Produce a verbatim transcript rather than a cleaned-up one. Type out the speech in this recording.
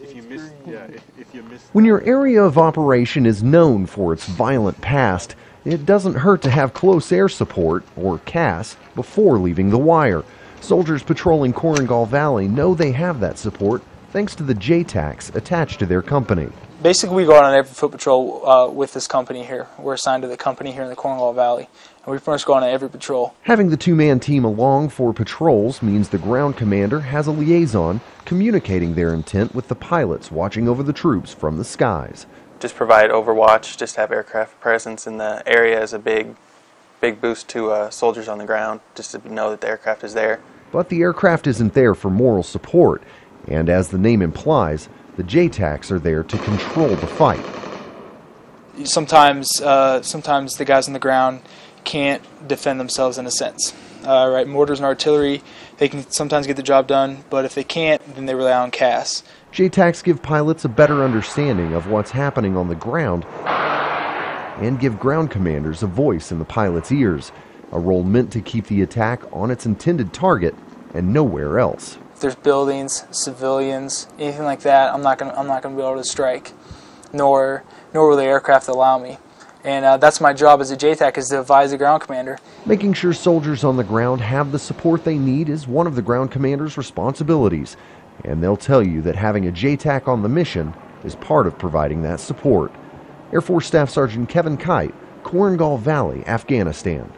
If you miss, yeah, if you miss when your area of operation is known for its violent past, it doesn't hurt to have close air support, or C A S, before leaving the wire. Soldiers patrolling Korengal Valley know they have that support thanks to the J TACs attached to their company. Basically, we go out on every foot patrol uh, with this company here. We're assigned to the company here in the Korengal Valley, and we first go on every patrol. Having the two-man team along for patrols means the ground commander has a liaison communicating their intent with the pilots watching over the troops from the skies. Just provide overwatch, just have aircraft presence in the area is a big, big boost to uh, soldiers on the ground, just to know that the aircraft is there. But the aircraft isn't there for moral support, and as the name implies, the J TACs are there to control the fight. Sometimes, uh, sometimes the guys on the ground can't defend themselves in a sense. Uh, right, mortars and artillery, they can sometimes get the job done, but if they can't, then they rely on C A S. J TACs give pilots a better understanding of what's happening on the ground and give ground commanders a voice in the pilot's ears, a role meant to keep the attack on its intended target and nowhere else. If there's buildings, civilians, anything like that, I'm not gonna, I'm not gonna be able to strike, nor, nor will the aircraft allow me. And uh, that's my job as a J TAC, is to advise the ground commander. Making sure soldiers on the ground have the support they need is one of the ground commander's responsibilities, and they'll tell you that having a J TAC on the mission is part of providing that support. Air Force Staff Sergeant Kevin Kite, Korengal Valley, Afghanistan.